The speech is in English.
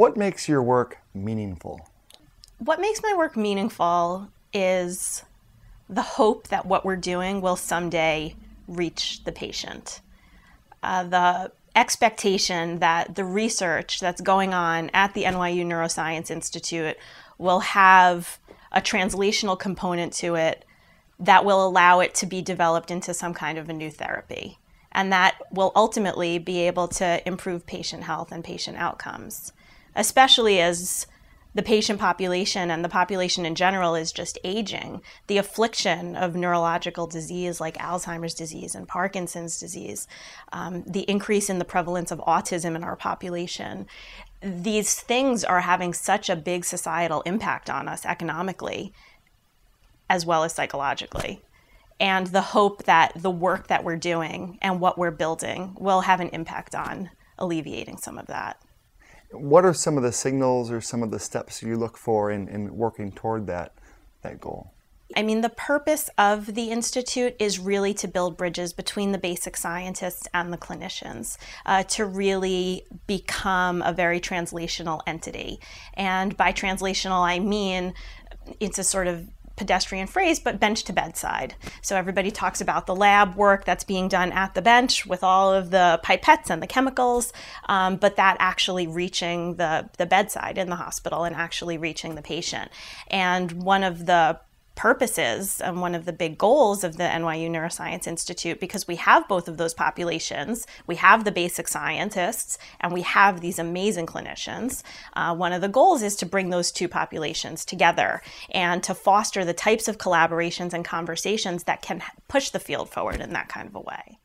What makes your work meaningful? What makes my work meaningful is the hope that what we're doing will someday reach the patient. The expectation that the research that's going on at the NYU Neuroscience Institute will have a translational component to it that will allow it to be developed into some kind of a new therapy. And that will ultimately be able to improve patient health and patient outcomes, especially as the patient population and the population in general is just aging. The affliction of neurological disease like Alzheimer's disease and Parkinson's disease, the increase in the prevalence of autism in our population, these things are having such a big societal impact on us economically as well as psychologically. And the hope that the work that we're doing and what we're building will have an impact on alleviating some of that. What are some of the signals or some of the steps you look for in working toward that goal? I mean, the purpose of the Institute is really to build bridges between the basic scientists and the clinicians, to really become a very translational entity. And by translational, I mean, it's a sort of pedestrian phrase, but bench to bedside. So everybody talks about the lab work that's being done at the bench with all of the pipettes and the chemicals, but that actually reaching the bedside in the hospital and actually reaching the patient. And one of the purposes and one of the big goals of the NYU Neuroscience Institute, because we have both of those populations, we have the basic scientists and we have these amazing clinicians, one of the goals is to bring those two populations together and to foster the types of collaborations and conversations that can push the field forward in that kind of a way.